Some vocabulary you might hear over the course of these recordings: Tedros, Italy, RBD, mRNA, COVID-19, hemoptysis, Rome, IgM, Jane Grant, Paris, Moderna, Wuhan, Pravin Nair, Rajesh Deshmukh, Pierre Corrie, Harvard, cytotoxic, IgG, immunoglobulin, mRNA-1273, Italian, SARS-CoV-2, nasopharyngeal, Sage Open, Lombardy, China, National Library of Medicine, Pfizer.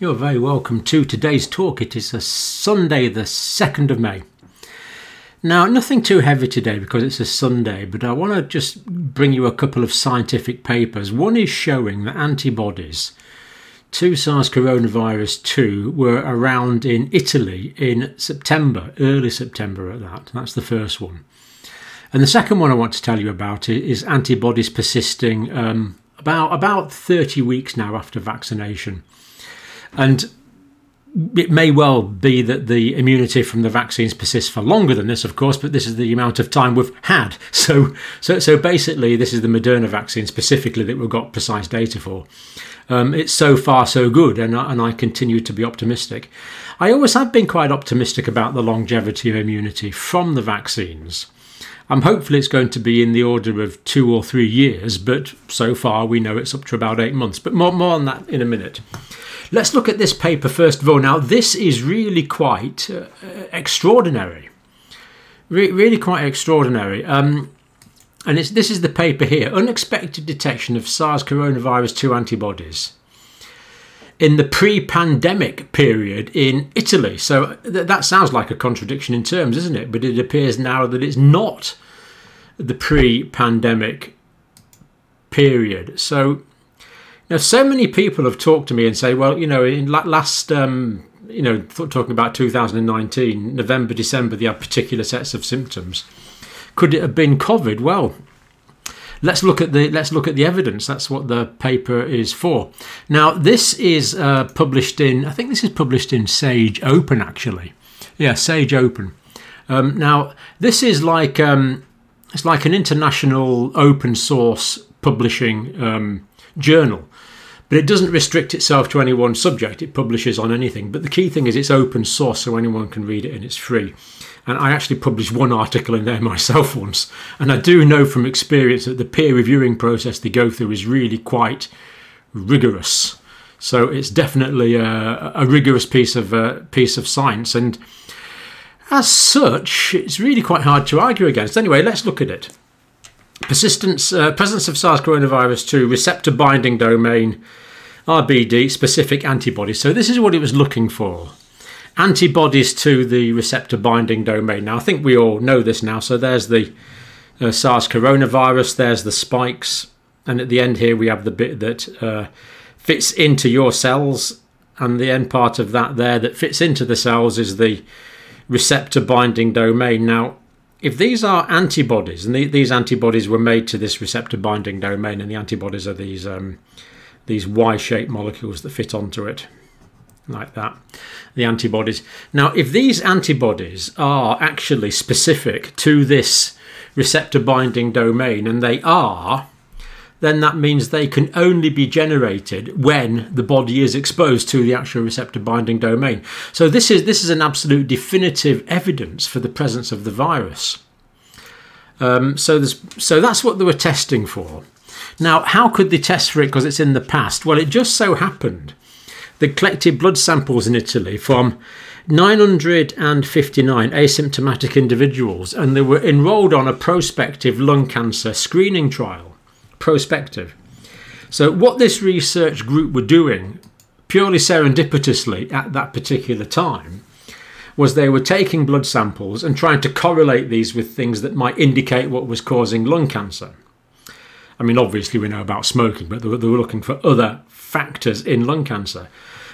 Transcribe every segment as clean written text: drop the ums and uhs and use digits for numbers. You're very welcome to today's talk. It is a Sunday, the 2nd of May. Now, nothing too heavy today because it's a Sunday, but I want to just bring you a couple of scientific papers. One is showing that antibodies to SARS-CoV-2 were around in Italy in September, early September at that. That's the first one. And the second one I want to tell you about is antibodies persisting about 30 weeks now after vaccination. And it may well be that the immunity from the vaccines persists for longer than this, of course, but this is the amount of time we've had. So basically, this is the Moderna vaccine specifically that we've got precise data for. It's so far so good, and I continue to be optimistic. I always have been quite optimistic about the longevity of immunity from the vaccines. Hopefully it's going to be in the order of 2 or 3 years, but so far we know it's up to about 8 months. But more on that in a minute. Let's look at this paper first of all. Now, this is really quite extraordinary. Really quite extraordinary. And this is the paper here. Unexpected detection of SARS-CoV-2 antibodies in the pre-pandemic period in Italy. So that sounds like a contradiction in terms, isn't it? But it appears now that it's not the pre-pandemic period. So now, so many people have talked to me and say, well, you know, in last, talking about 2019, November, December, they had particular sets of symptoms. Could it have been COVID? Well, let's look at the evidence. That's what the paper is for. Now, this is published in, I think this is published in Sage Open, actually. Yeah, Sage Open. Now, this is like it's like an international open source publishing journal, but it doesn't restrict itself to any one subject. It publishes on anything. But the key thing is it's open source, so anyone can read it, and it's free. And I actually published one article in there myself once. And I do know from experience that the peer reviewing process they go through is really quite rigorous. So it's definitely a rigorous piece of science. And as such, it's really quite hard to argue against. Anyway, let's look at it. Presence of SARS-CoV-2 receptor binding domain, RBD, specific antibodies. So this is what it was looking for. Antibodies to the receptor binding domain. Now, I think we all know this now. So there's the SARS coronavirus, there's the spikes, and at the end here we have the bit that fits into your cells, and the end part of that there that fits into the cells is the receptor binding domain. Now, if these are antibodies, and these antibodies were made to this receptor binding domain, and the antibodies are these Y-shaped molecules that fit onto it, like that, the antibodies. Now, if these antibodies are actually specific to this receptor binding domain, and they are, then that means they can only be generated when the body is exposed to the actual receptor binding domain. So this is an absolute definitive evidence for the presence of the virus. So that's what they were testing for. Now, how could they test for it because it's in the past? Well, it just so happened they collected blood samples in Italy from 959 asymptomatic individuals, and they were enrolled on a prospective lung cancer screening trial. Prospective. So what this research group were doing, purely serendipitously at that particular time, was they were taking blood samples and trying to correlate these with things that might indicate what was causing lung cancer. I mean, obviously we know about smoking, but they were looking for other factors in lung cancer.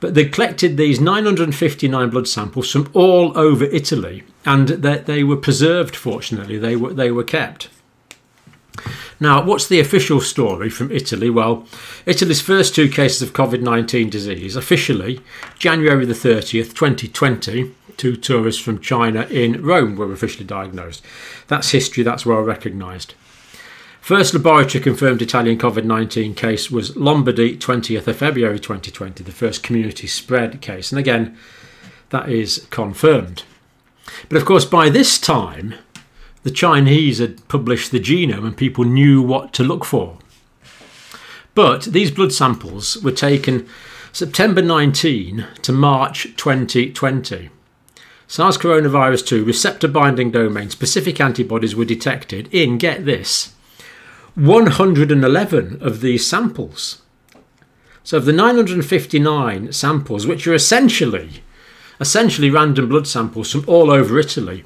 But they collected these 959 blood samples from all over Italy, and they were preserved, fortunately. They were kept. Now, what's the official story from Italy? Well, Italy's first 2 cases of COVID-19 disease, officially, January the 30th, 2020, 2 tourists from China in Rome were officially diagnosed. That's history, that's well recognised. First laboratory confirmed Italian COVID-19 case was Lombardy, 20th of February 2020, the first community spread case. And again, that is confirmed. But of course, by this time, the Chinese had published the genome and people knew what to look for. But these blood samples were taken September 19 to March 2020. SARS-CoV-2 receptor binding domain specific antibodies were detected in, get this, 111 of these samples. So of the 959 samples, which are essentially random blood samples from all over Italy,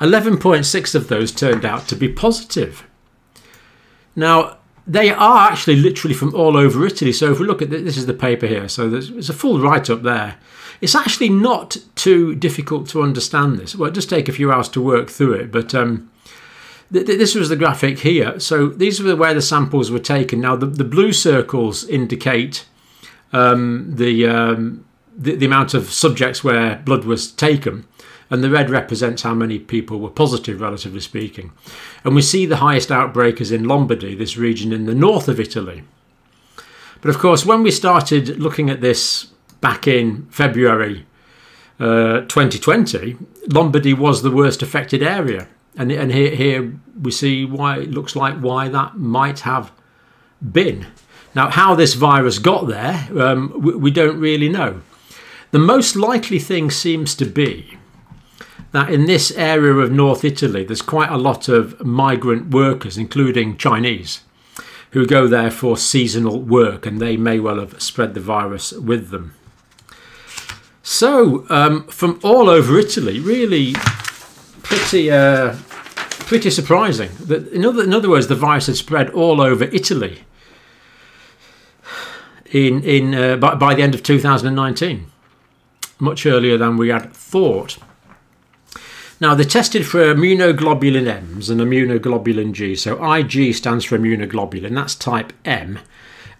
11.6 of those turned out to be positive. Now, they are actually literally from all over Italy. So if we look at this is the paper here. So there's a full write-up there. It's actually not too difficult to understand this. Well, it does take a few hours to work through it, but this was the graphic here. So these were where the samples were taken. Now, the blue circles indicate the amount of subjects where blood was taken, and the red represents how many people were positive, relatively speaking. And we see the highest outbreak is in Lombardy, this region in the north of Italy. But of course, when we started looking at this back in February 2020, Lombardy was the worst affected area. And here we see why it looks like why that might have been. Now, how this virus got there, we don't really know. The most likely thing seems to be that in this area of North Italy, there's quite a lot of migrant workers, including Chinese, who go there for seasonal work, and they may well have spread the virus with them. So from all over Italy, really pretty surprising. That, in other words, the virus had spread all over Italy by the end of 2019, much earlier than we had thought. Now, they tested for immunoglobulin M's and immunoglobulin G. So Ig stands for immunoglobulin, that's type M,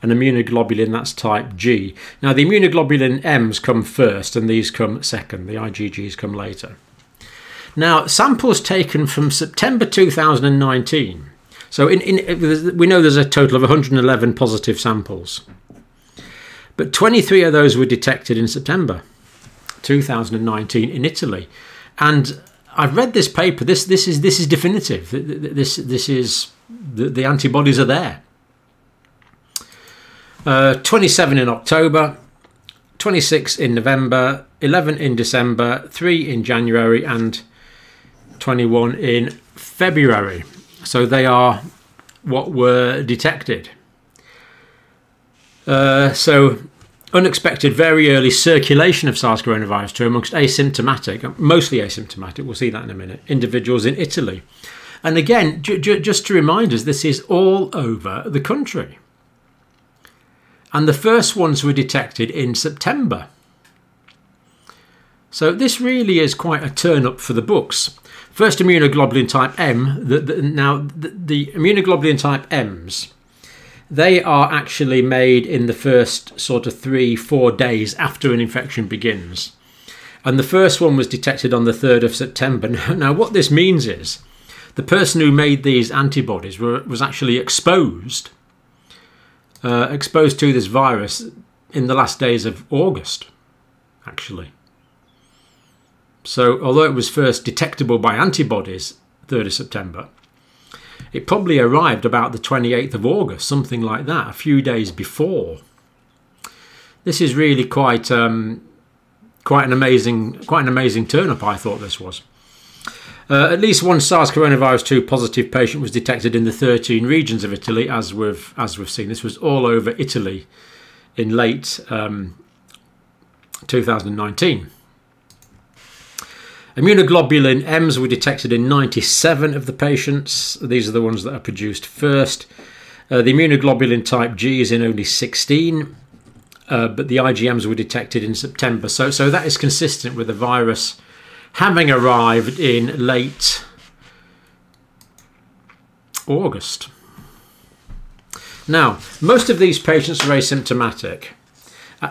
and immunoglobulin, that's type G. Now, the immunoglobulin M's come first and these come second. The IgGs come later. Now, samples taken from September 2019. So we know there's a total of 111 positive samples, but 23 of those were detected in September 2019 in Italy. And I've read this paper. This is definitive. This is the antibodies are there. 27 in October, 26 in November, 11 in December, 3 in January, and 21 in February. So they are what were detected. So unexpected very early circulation of SARS coronavirus 2 amongst asymptomatic, mostly asymptomatic, we'll see that in a minute, individuals in Italy. And again, just to remind us, this is all over the country. And the first ones were detected in September. So this really is quite a turn up for the books. First immunoglobulin type M. Now the immunoglobulin type M's, they are actually made in the first sort of 3-4 days after an infection begins. And the first one was detected on the 3rd of September. Now, what this means is the person who made these antibodies was actually exposed to this virus in the last days of August, actually. So although it was first detectable by antibodies, 3rd of September, it probably arrived about the 28th of August, something like that, a few days before. This is really quite an amazing turn-up, I thought this was. At least one SARS coronavirus 2 positive patient was detected in the 13 regions of Italy, as we've seen. This was all over Italy in late 2019. Immunoglobulin M's were detected in 97 of the patients. These are the ones that are produced first. The immunoglobulin type G is in only 16, but the IgMs were detected in September. So that is consistent with the virus having arrived in late August. Now, most of these patients are asymptomatic.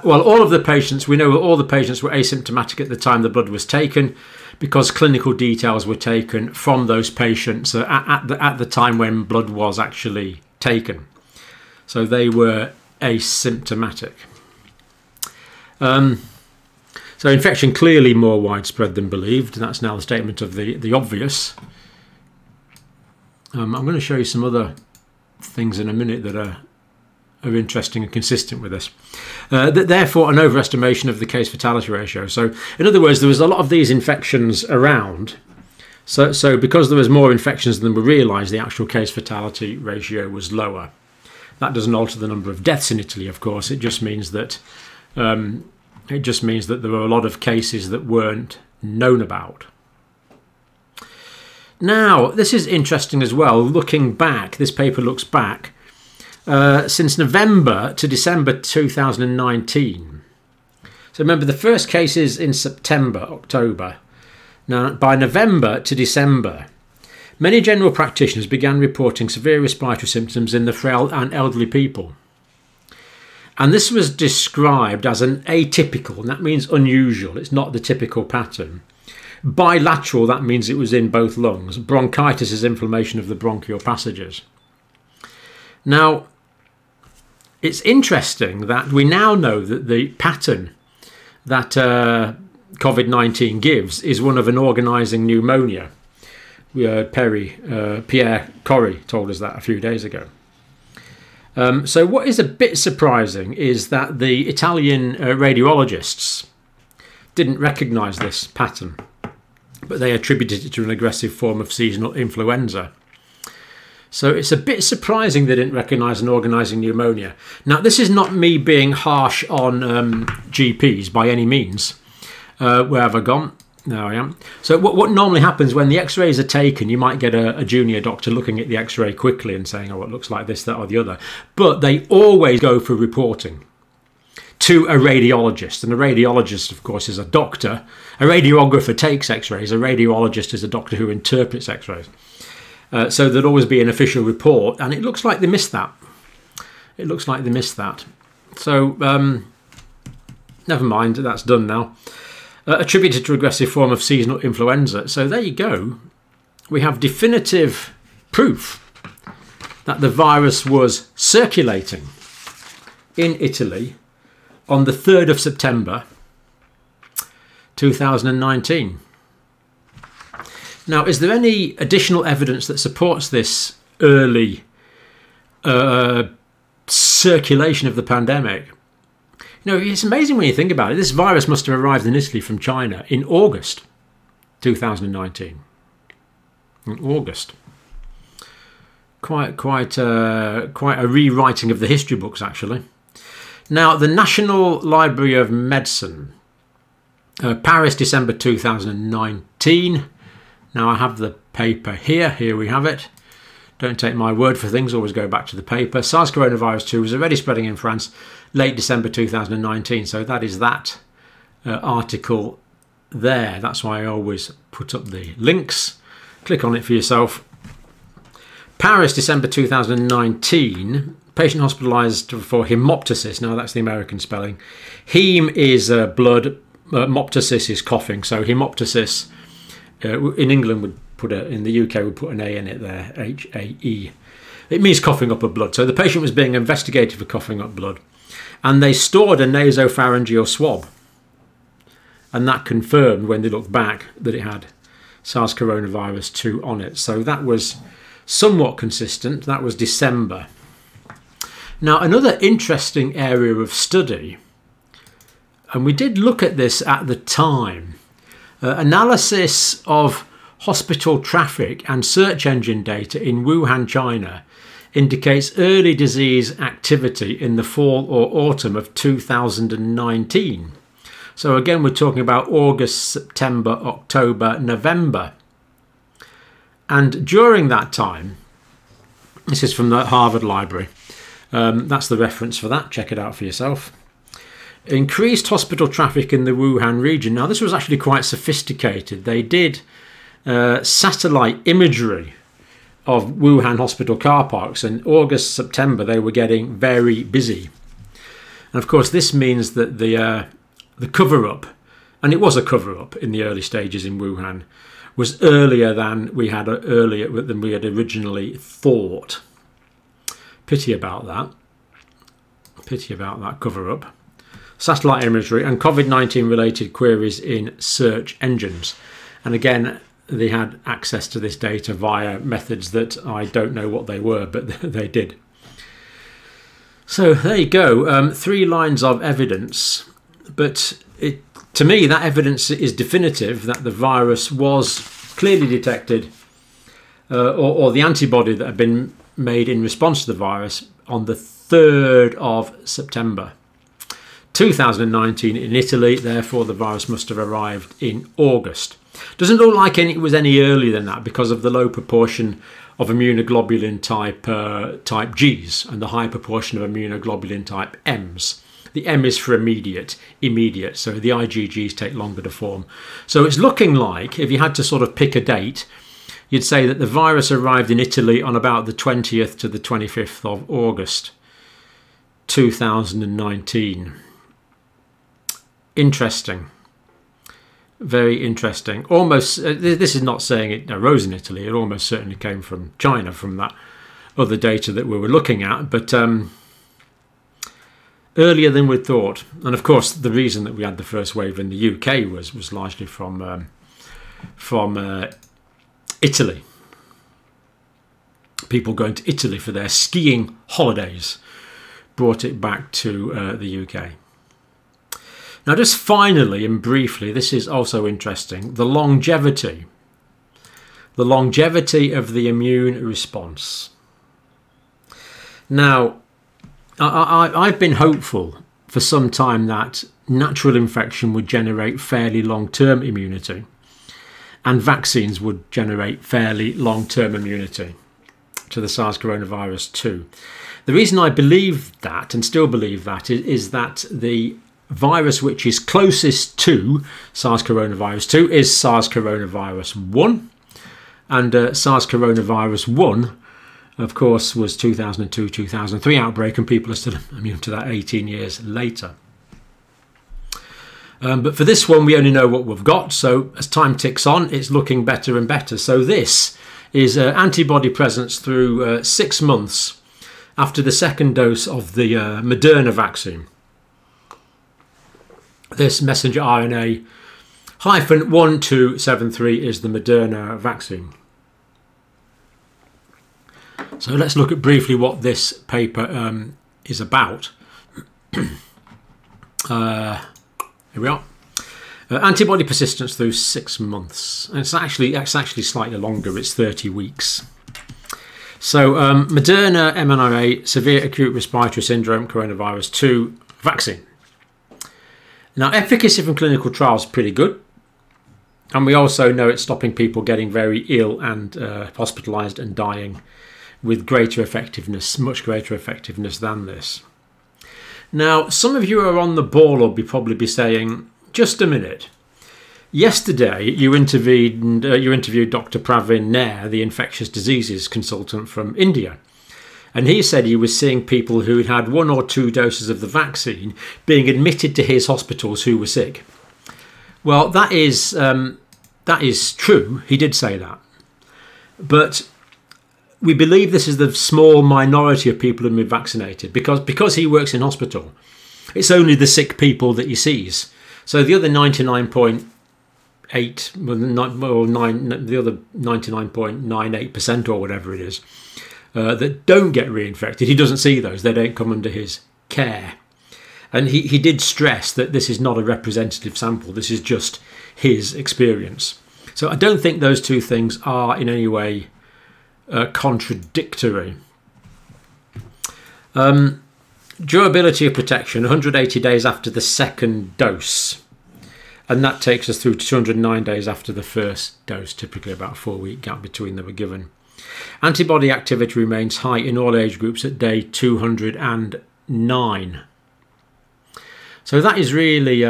Well, all of the patients, we know all the patients were asymptomatic at the time the blood was taken, because clinical details were taken from those patients at the time when blood was actually taken. So they were asymptomatic. So infection clearly more widespread than believed. And that's now the statement of the obvious. I'm going to show you some other things in a minute that are interesting and consistent with this. Therefore, an overestimation of the case fatality ratio. So in other words, there was a lot of these infections around. So because there was more infections than we realised, the actual case fatality ratio was lower. That doesn't alter the number of deaths in Italy, of course. It just means that there were a lot of cases that weren't known about. Now, this is interesting as well. Looking back, this paper looks back since November to December 2019. So remember, the first case is in September, October. Now, by November to December, many general practitioners began reporting severe respiratory symptoms in the frail and elderly people. And this was described as an atypical, and that means unusual, it's not the typical pattern. Bilateral, that means it was in both lungs. Bronchitis is inflammation of the bronchial passages. Now, it's interesting that we now know that the pattern that COVID-19 gives is one of an organising pneumonia. Pierre Corrie told us that a few days ago. So what is a bit surprising is that the Italian radiologists didn't recognise this pattern, but they attributed it to an aggressive form of seasonal influenza. So it's a bit surprising they didn't recognise an organising pneumonia. Now, this is not me being harsh on GPs by any means. Where have I gone? There I am. So what normally happens when the x-rays are taken, you might get a junior doctor looking at the x-ray quickly and saying, oh, it looks like this, that or the other. But they always go for reporting to a radiologist. And a radiologist, of course, is a doctor. A radiographer takes x-rays. A radiologist is a doctor who interprets x-rays. So there'll always be an official report. And it looks like they missed that. It looks like they missed that. So never mind, that's done now. Attributed to aggressive form of seasonal influenza. So there you go. We have definitive proof that the virus was circulating in Italy on the 3rd of September 2019. Now, is there any additional evidence that supports this early circulation of the pandemic? No, it's amazing when you think about it. This virus must have arrived in Italy from China in August 2019. In August. Quite a rewriting of the history books, actually. Now, the National Library of Medicine, Paris, December 2019. Now, I have the paper here. Here we have it. Don't take my word for things, always go back to the paper. SARS-CoV-2 was already spreading in France late December 2019. So that is that article there. That's why I always put up the links. Click on it for yourself. Paris, December 2019. Patient hospitalised for hemoptysis. Now that's the American spelling. Heme is blood. Moptysis is coughing. So hemoptysis in England would put it, in the UK we put an A in it there, H-A-E. It means coughing up a blood. So the patient was being investigated for coughing up blood. And they stored a nasopharyngeal swab. And that confirmed, when they looked back, that it had SARS-CoV-2 on it. So that was somewhat consistent. That was December. Now, another interesting area of study, and we did look at this at the time, analysis of hospital traffic and search engine data in Wuhan, China, indicates early disease activity in the fall or autumn of 2019. So again, we're talking about August, September, October, November. And during that time, this is from the Harvard Library. That's the reference for that. Check it out for yourself. Increased hospital traffic in the Wuhan region. Now, this was actually quite sophisticated. They did satellite imagery of Wuhan hospital car parks, and August, September they were getting very busy. And of course this means that the cover-up, and it was a cover-up in the early stages in Wuhan, was earlier than we had originally thought. Pity about that. Pity about that cover-up. Satellite imagery and COVID-19 related queries in search engines. And again, they had access to this data via methods that I don't know what they were, but they did. So there you go, 3 lines of evidence. But to me, that evidence is definitive that the virus was clearly detected, or the antibody that had been made in response to the virus on the 3rd of September 2019 in Italy. Therefore, the virus must have arrived in August. Doesn't look like it was any earlier than that because of the low proportion of immunoglobulin type Gs and the high proportion of immunoglobulin type Ms. The M is for immediate, so the IgGs take longer to form. So it's looking like, if you had to sort of pick a date, you'd say that the virus arrived in Italy on about the 20th to the 25th of August 2019. Interesting. Very interesting. Almost, this is not saying it arose in Italy. It almost certainly came from China, from that other data that we were looking at, but earlier than we thought. And of course, the reason that we had the first wave in the UK was largely from Italy. People going to Italy for their skiing holidays brought it back to the UK. Now, just finally and briefly, this is also interesting, the longevity of the immune response. Now, I've been hopeful for some time that natural infection would generate fairly long-term immunity and vaccines would generate fairly long-term immunity to the SARS coronavirus too. The reason I believe that and still believe that is that the virus which is closest to SARS coronavirus 2 is SARS coronavirus 1, and SARS coronavirus 1, of course, was 2002-2003 outbreak, and people are still immune to that 18 years later. But for this one, we only know what we've got, so as time ticks on, it's looking better and better. So this is antibody presence through 6 months after the second dose of the Moderna vaccine. This messenger RNA -1273 is the Moderna vaccine. So let's look at briefly what this paper is about. Here we are. Antibody persistence through 6 months. And it's actually slightly longer. It's 30 weeks. So Moderna mRNA severe acute respiratory syndrome coronavirus 2 vaccine. Now, efficacy from clinical trials is pretty good. And we also know it's stopping people getting very ill and hospitalised and dying with greater effectiveness, much greater effectiveness than this. Now, some of you are on the ball or probably be saying, just a minute. Yesterday, you interviewed Dr. Pravin Nair, the infectious diseases consultant from India. And he said he was seeing people who had had 1 or 2 doses of the vaccine being admitted to his hospitals who were sick. Well, that is true. He did say that. But we believe this is the small minority of people who have been vaccinated because he works in hospital. It's only the sick people that he sees. So the other 99.98% or whatever it is, that don't get reinfected, he doesn't see those. They don't come under his care. And he did stress that this is not a representative sample. This is just his experience. So I don't think those two things are in any way contradictory. Durability of protection, 180 days after the second dose. And that takes us through to 209 days after the first dose, typically about a 4-week gap between them are given. Antibody activity remains high in all age groups at day 209. So that is really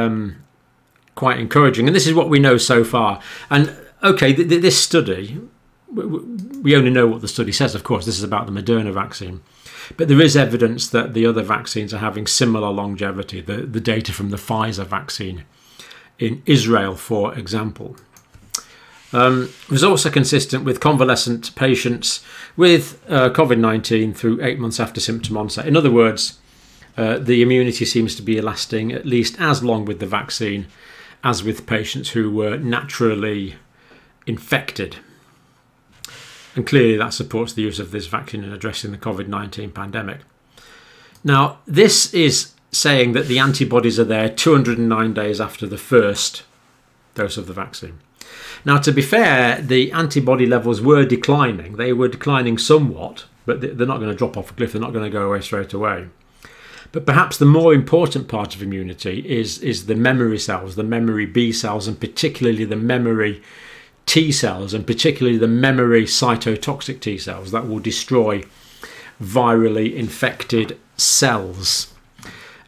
quite encouraging. And this is what we know so far. And okay, this study, we only know what the study says, of course. This is about the Moderna vaccine. But there is evidence that the other vaccines are having similar longevity. The data from the Pfizer vaccine in Israel, for example. Results are consistent with convalescent patients with COVID-19 through 8 months after symptom onset. In other words, the immunity seems to be lasting at least as long with the vaccine as with patients who were naturally infected. And clearly that supports the use of this vaccine in addressing the COVID-19 pandemic. Now, this is saying that the antibodies are there 209 days after the first dose of the vaccine. Now, to be fair, the antibody levels were declining. They were declining somewhat but they're not going to drop off a cliff. They're not going to go away straight away. But perhaps the more important part of immunity is the memory cells, the memory B cells, and particularly the memory T cells, and particularly the memory cytotoxic T cells that will destroy virally infected cells.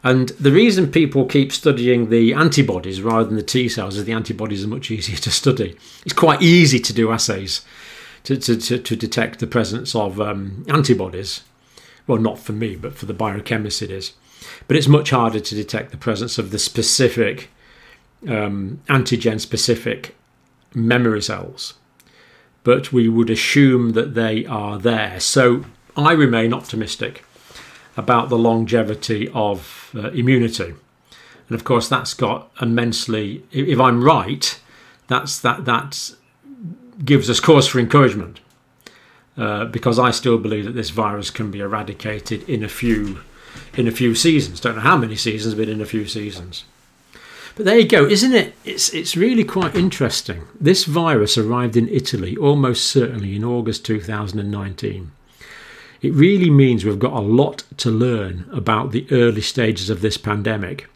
And the reason people keep studying the antibodies rather than the T cells is the antibodies are much easier to study. It's quite easy to do assays to detect the presence of antibodies. Well, not for me, but for the biochemist it is. But it's much harder to detect the presence of the specific antigen-specific memory cells. But we would assume that they are there. So I remain optimistic about the longevity of immunity. And of course, that's got immensely, if I'm right, that gives us cause for encouragement, because I still believe that this virus can be eradicated in a few seasons. Don't know how many seasons, but in a few seasons. But there you go, isn't it? It's really quite interesting. This virus arrived in Italy almost certainly in August 2019. It really means we've got a lot to learn about the early stages of this pandemic.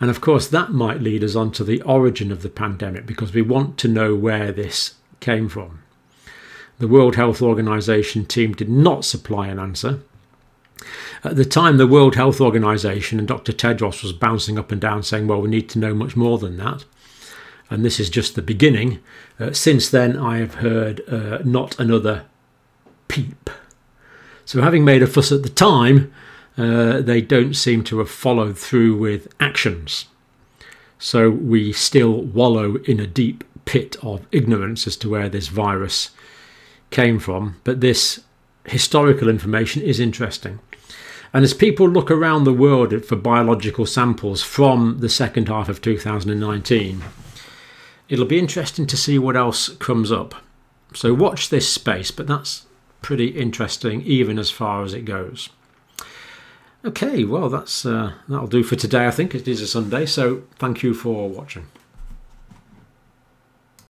And of course, that might lead us on to the origin of the pandemic, because we want to know where this came from. The World Health Organization team did not supply an answer. At the time, the World Health Organization and Dr. Tedros was bouncing up and down saying, well, we need to know much more than that. And this is just the beginning. Since then, I have heard not another peep. So having made a fuss at the time, they don't seem to have followed through with actions. So we still wallow in a deep pit of ignorance as to where this virus came from. But this historical information is interesting. And as people look around the world for biological samples from the second half of 2019, it'll be interesting to see what else comes up. So watch this space, but that's pretty interesting even as far as it goes. Okay, well, that'll do for today. I think it is a Sunday, so thank you for watching.